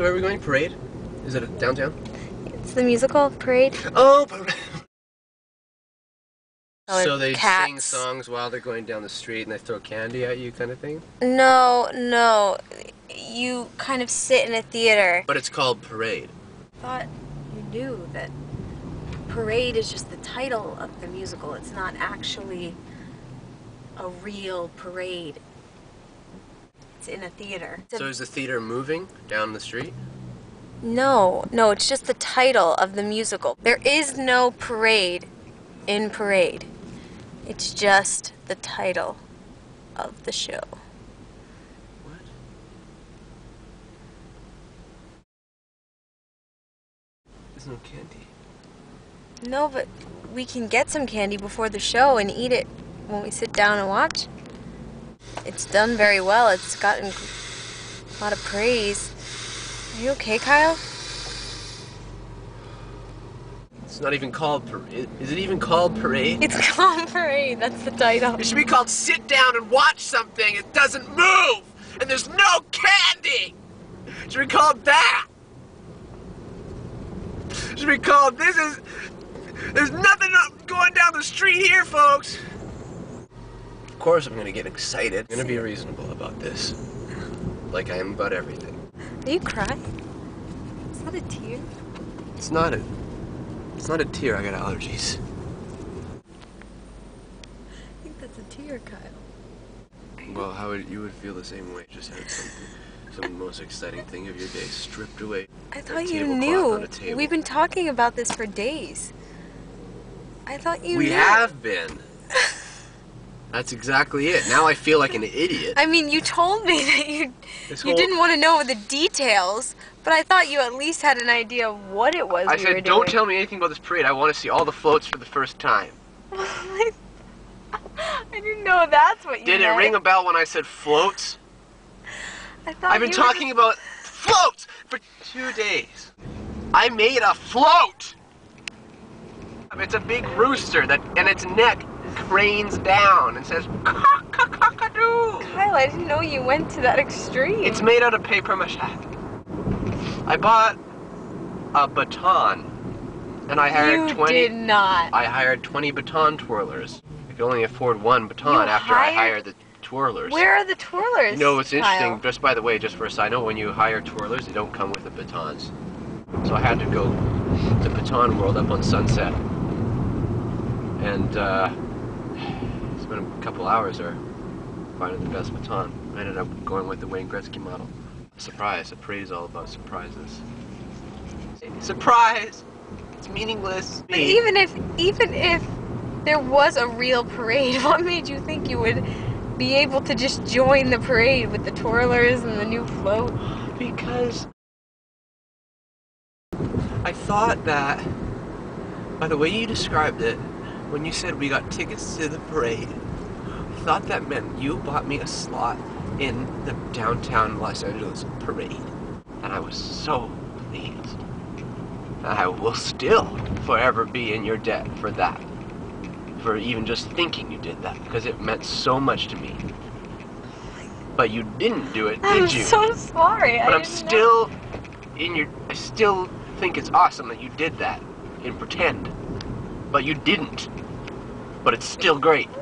So where are we going? Parade? Is it downtown? It's the musical, Parade. Oh, Parade. So they sing songs while they're going down the street and they throw candy at you kind of thing? No. You kind of sit in a theater. But it's called Parade. I thought you knew that Parade is just the title of the musical. It's not actually a real parade. It's in a theater. So is the theater moving down the street? No, it's just the title of the musical. There is no parade in Parade. It's just the title of the show. What? There's no candy. No, but we can get some candy before the show and eat it when we sit down and watch. It's done very well. It's gotten a lot of praise. Are you okay, Kyle? It's not even called Parade. Is it even called Parade? It's called Parade. That's the title. It should be called Sit Down and Watch Something. It doesn't move. And there's no candy. It should be called that. It should be called This Is... There's nothing going down the street here, folks. Of course I'm going to get excited. I'm going to be reasonable about this. Like I am about everything. Are you crying? Is that a tear? It's not a tear, I got allergies. I think that's a tear, Kyle. Well, you would feel the same way, just had some most exciting thing of your day stripped away. I thought you knew. We've been talking about this for days. I thought you knew. We have been. That's exactly it. Now I feel like an idiot. I mean, you told me that you didn't want to know the details, but I thought you at least had an idea of what it was we were doing. I said, don't tell me anything about this parade. I want to see all the floats for the first time. I didn't know that's what you meant. Did it ring a bell when I said floats? I thought I've been talking about floats for 2 days. I made a float. I mean, it's a big rooster and its neck cranes down and says cock-a-cock-a-doo. Kyle, I didn't know you went to that extreme. It's made out of papier-mâché. I bought a baton and I hired 20. You did not. I hired 20 baton twirlers. I could only afford one baton after I hired the twirlers. Where are the twirlers? You know, it's interesting, Kyle. Just by the way, just for a side note, when you hire twirlers, they don't come with the batons. So I had to go to Baton World up on Sunset. And it's been a couple hours there finding the best baton. I ended up going with the Wayne Gretzky model. Surprise. A parade is all about surprises. Surprise! It's meaningless. But even if there was a real parade, what made you think you would be able to just join the parade with the twirlers and the new float? Because I thought that by the way you described it, when you said we got tickets to the parade, I thought that meant you bought me a slot in the downtown Los Angeles parade. And I was so pleased. And I will still forever be in your debt for that. For even just thinking you did that, because it meant so much to me. But you didn't do it, did you? I'm so sorry. But I'm still in your... I still think it's awesome that you did that in pretend. But you didn't. But it's still great.